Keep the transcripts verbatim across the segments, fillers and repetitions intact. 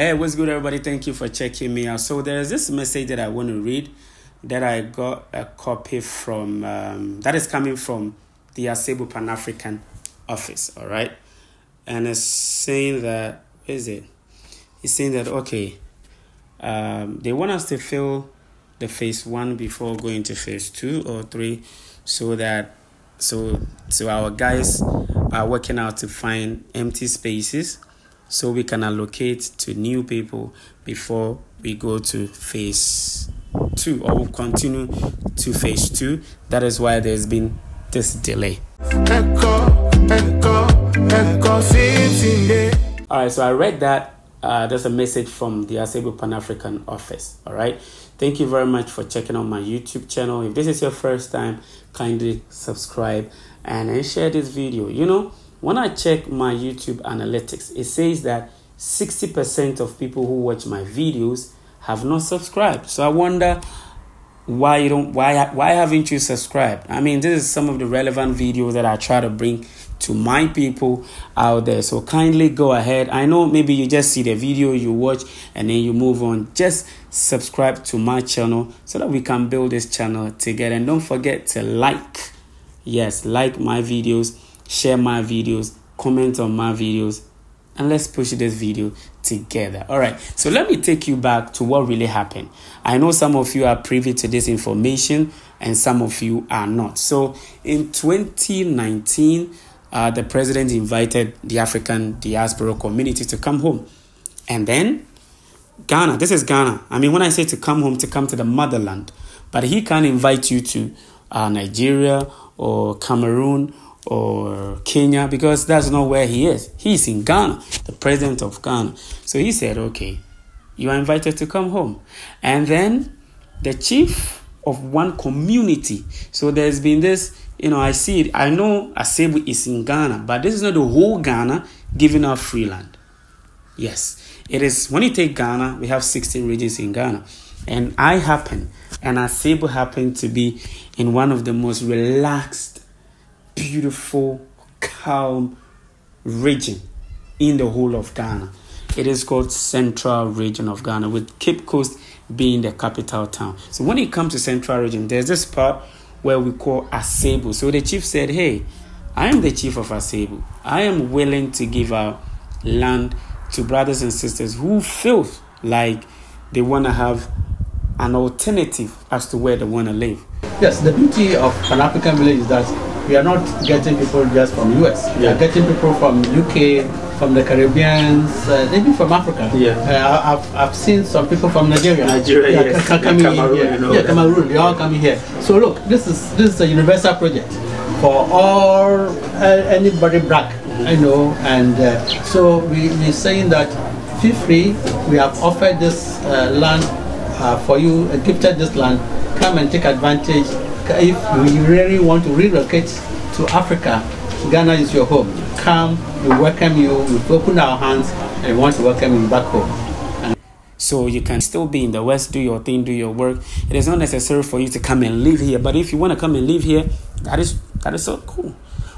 Hey, what's good, everybody? Thank you for checking me out. So there's this message that I want to read that I got a copy from, um, that is coming from the Asebu Pan-African office, all right? And it's saying that, what is it? It's saying that, okay, um, they want us to fill the phase one before going to phase two or three so that, so, so our guys are working out to find empty spaces so we can allocate to new people before we go to phase two, or we'll continue to phase two. That is why there's been this delay. All right, so I read that. Uh, there's a message from the Asebu Pan-African office. All right. Thank you very much for checking out my YouTube channel. If this is your first time, kindly subscribe and, and share this video. You know, when I check my YouTube analytics, it says that sixty percent of people who watch my videos have not subscribed. So I wonder why you don't, why, why haven't you subscribed? I mean, this is some of the relevant videos that I try to bring to my people out there. So kindly go ahead. I know maybe you just see the video, you watch, and then you move on. Just subscribe to my channel so that we can build this channel together. And don't forget to like. Yes, like my videos. Share my videos, comment on my videos, and let's push this video together. All right, so let me take you back to what really happened. I know some of you are privy to this information and some of you are not. So in twenty nineteen, uh, the president invited the African diaspora community to come home. And then Ghana, this is Ghana. I mean, when I say to come home, to come to the motherland, but he can't invite you to uh, Nigeria or Cameroon or Kenya, because that's not where he is. He's in Ghana, the president of Ghana. So he said, okay, you are invited to come home. And then the chief of one community. So there's been this, you know, I see it. I know Asebu is in Ghana, but this is not the whole Ghana giving out free land. Yes, it is. When you take Ghana, we have sixteen regions in Ghana. And I happen, and Asebu happened to be in one of the most relaxed, beautiful, calm region in the whole of Ghana. It is called Central Region of Ghana, with Cape Coast being the capital town. So when it comes to Central Region, there's this part where we call Asebu. So the chief said, hey, I am the chief of Asebu. I am willing to give out land to brothers and sisters who feel like they want to have an alternative as to where they want to live. Yes, the beauty of Pan-African Village is that we are not getting people just from U S. Yeah. We are getting people from U K, from the Caribbeans, uh, even from Africa. Yeah. Uh, I've, I've seen some people from Nigeria. Nigeria, yeah, yes. Coming yeah, Cameroon, here. You know, yeah, Cameroon. They all coming here. So look, this is this is a universal project for all uh, anybody black, mm-hmm. you know. And uh, so we we're saying that feel free. We have offered this uh, land uh, for you, uh, gifted this land. Come and take advantage. If you really want to relocate to Africa, Ghana is your home. Come, we welcome you, we open our hands and we want to welcome you back home. And so you can still be in the West, do your thing, do your work. It is not necessary for you to come and live here, but if you want to come and live here, that is, that is so cool.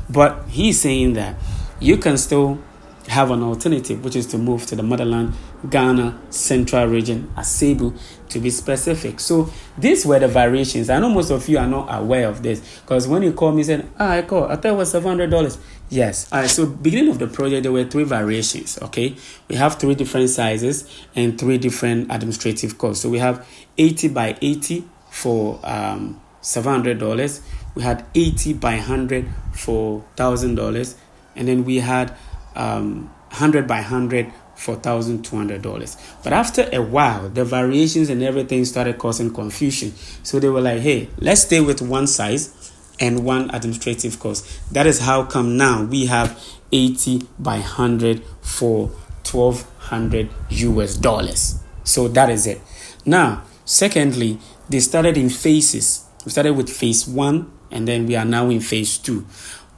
But he's saying that you can still have an alternative, which is to move to the motherland, Ghana, Central Region, Asebu, to be specific. So these were the variations. I know most of you are not aware of this, because when you call me, said, ah, I call, I thought it was seven hundred dollars. Yes. All right, so beginning of the project, there were three variations, okay? We have three different sizes and three different administrative costs. So we have eighty by eighty for um, seven hundred dollars. We had eighty by one hundred for one thousand dollars. And then we had um, one hundred by one hundred for one thousand two hundred dollars. But after a while, the variations and everything started causing confusion. So they were like, hey, let's stay with one size and one administrative cost. That is how come now we have eighty by one hundred for twelve hundred U S dollars. So that is it. Now, secondly, they started in phases. We started with phase one, and then we are now in phase two.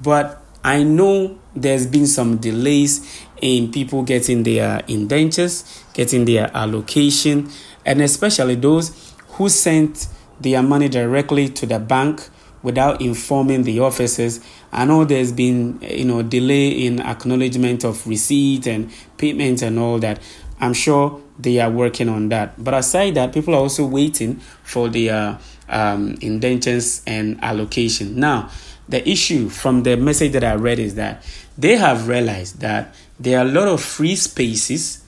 But I know there's been some delays in people getting their indentures, getting their allocation, and especially those who sent their money directly to the bank without informing the officers. I know there's been, you know, delay in acknowledgement of receipt and payment and all that. I'm sure they are working on that. But aside that, people are also waiting for their um, indentures and allocation. Now, the issue from the message that I read is that they have realized that there are a lot of free spaces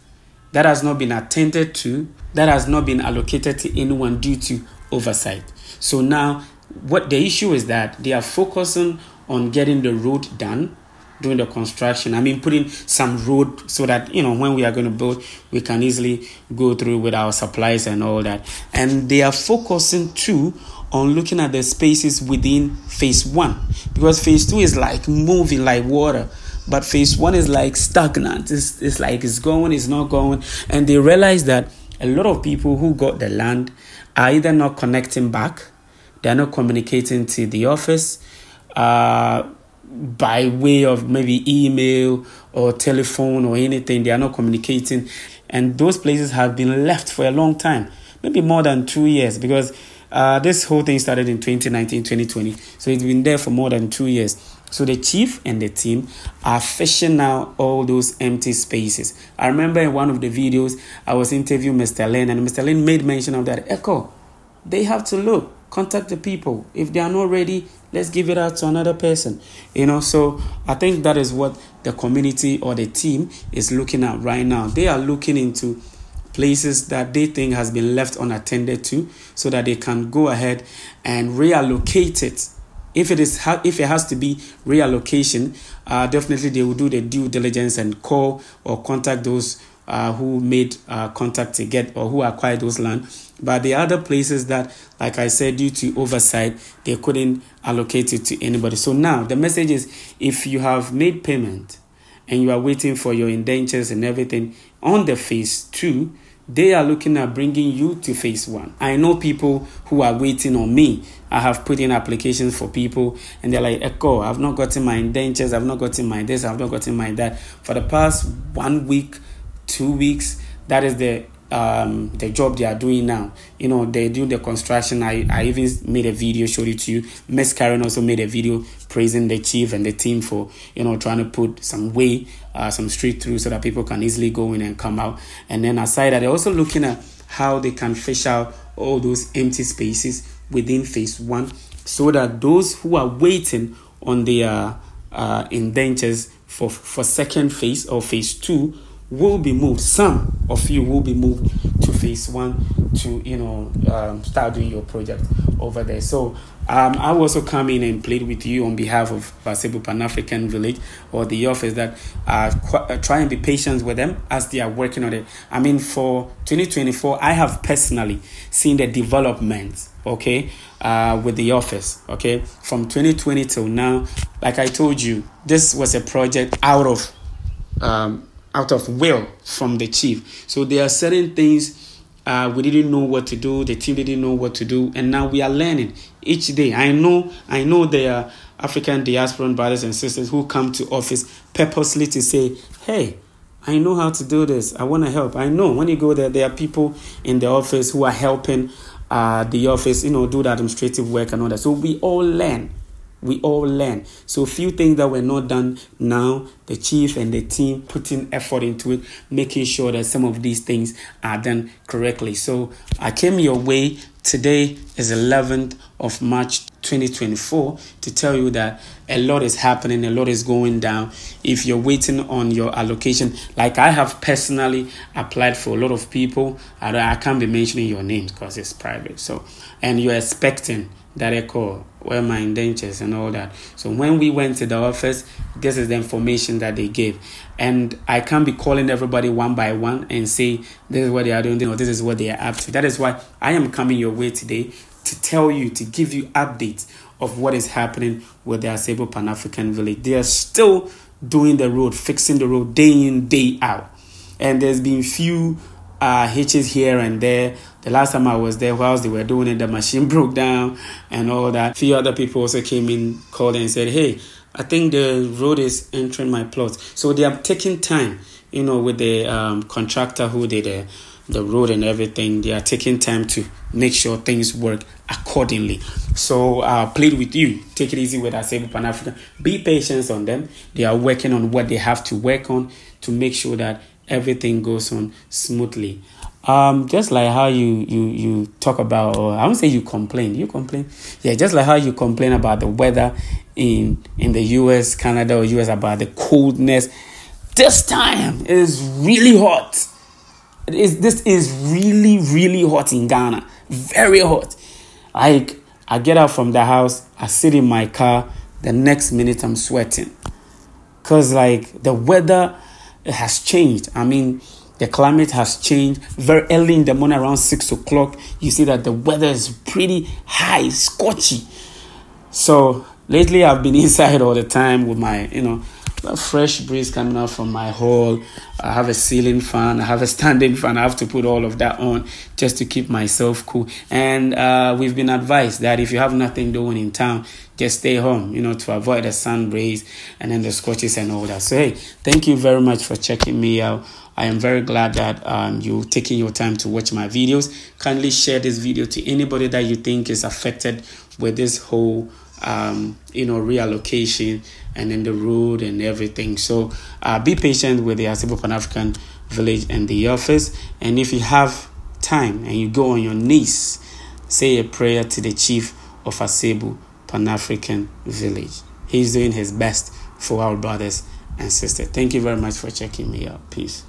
that has not been attended to, that has not been allocated to anyone due to oversight. So now what the issue is that they are focusing on getting the road done during the construction. I mean, putting some road so that, you know, when we are going to build, we can easily go through with our supplies and all that. And they are focusing too on looking at the spaces within phase one, because phase two is like moving like water. But phase one is like stagnant. It's, it's like it's going, it's not going. And they realize that a lot of people who got the land are either not connecting back, they're not communicating to the office uh, by way of maybe email or telephone or anything. They are not communicating. And those places have been left for a long time, maybe more than two years, because uh, this whole thing started in twenty nineteen, twenty twenty. So it's been there for more than two years. So the chief and the team are fishing out all those empty spaces. I remember in one of the videos, I was interviewing Mister Lin, and Mister Lin made mention of that. Echo, they have to look, contact the people. If they are not ready, let's give it out to another person. You know, so I think that is what the community or the team is looking at right now. They are looking into places that they think has been left unattended to, so that they can go ahead and reallocate it. If it is, if it has to be reallocation, uh, definitely they will do the due diligence and call or contact those uh, who made uh, contact to get or who acquired those land. But the other places that, like I said, due to oversight, they couldn't allocate it to anybody. So now the message is, if you have made payment and you are waiting for your indentures and everything on the phase two, they are looking at bringing you to phase one. I know people who are waiting on me. I have put in applications for people and they're like, Echo, I've not gotten my indentures, I've not gotten my this, I've not gotten my that. For the past one week, two weeks, that is the um, the job they are doing now. You know, they do the construction. I, I even made a video, showed it to you. Miss Karen also made a video praising the chief and the team for, you know, trying to put some way, uh, some street through so that people can easily go in and come out. And then aside that, they're also looking at how they can fish out all those empty spaces within phase one, so that those who are waiting on their uh, indentures for for second phase or phase two will be moved. Some of you will be moved to phase one to, you know, um, start doing your project over there. So um, I will also come in and plead with you on behalf of Asebu Pan-African Village or the office that uh, try and be patient with them as they are working on it. I mean, for twenty twenty-four, I have personally seen the development, okay, uh, with the office, okay, from twenty twenty till now. Like I told you, this was a project out of um, out of will from the chief. So there are certain things Uh, we didn't know what to do. The team didn't know what to do. And now we are learning each day. I know I know there are African diasporan brothers and sisters who come to office purposely to say, hey, I know how to do this. I want to help. I know when you go there, there are people in the office who are helping uh, the office, you know, do the administrative work and all that. So we all learn. We all learn. So a few things that were not done now, the chief and the team putting effort into it, making sure that some of these things are done correctly. So I came your way. Today is eleventh of March twenty twenty-four to tell you that a lot is happening, a lot is going down. If you're waiting on your allocation, like I have personally applied for a lot of people, and I can't be mentioning your names because it's private. So, and you're expecting that Echo, where my indentures and all that. So when we went to the office, this is the information that they gave. And I can't be calling everybody one by one and say, this is what they are doing, or this is what they are up to. That is why I am coming your way today to tell you, to give you updates of what is happening with the Asebu Pan-African Village. They are still doing the road, fixing the road day in, day out. And there's been few uh, hitches here and there. The last time I was there, whilst they were doing it, the machine broke down and all that. A few other people also came in, called and said, hey, I think the road is entering my plot. So they have taken time, you know, with the um, contractor who did the, the road and everything. They are taking time to make sure things work accordingly. So I uh, plead with you. Take it easy with Asebu Pan-African. Be patient on them. They are working on what they have to work on to make sure that everything goes on smoothly. Um, just like how you, you, you talk about, or I won't say you complain, you complain. Yeah, just like how you complain about the weather in, in the U S, Canada, or U S about the coldness. This time is really hot. It is, this is really, really hot in Ghana. Very hot. Like, I get out from the house, I sit in my car, the next minute I'm sweating. Because, like, the weather has changed. I mean, the climate has changed. Very early in the morning, around six o'clock, you see that the weather is pretty high, scorchy. So, lately I've been inside all the time with my, you know, fresh breeze coming out from my hall. I have a ceiling fan. I have a standing fan. I have to put all of that on just to keep myself cool. And uh, we've been advised that if you have nothing doing in town, just stay home, you know, to avoid the sun rays and then the scorches and all that. So, hey, thank you very much for checking me out. I am very glad that um, you're taking your time to watch my videos. Kindly share this video to anybody that you think is affected with this whole um you know reallocation and then the road and everything. So uh be patient with the Asebu Pan-African Village and the office, and if you have time and you go on your knees, say a prayer to the chief of Asebu Pan-African Village. He's doing his best for our brothers and sisters. Thank you very much for checking me out. Peace.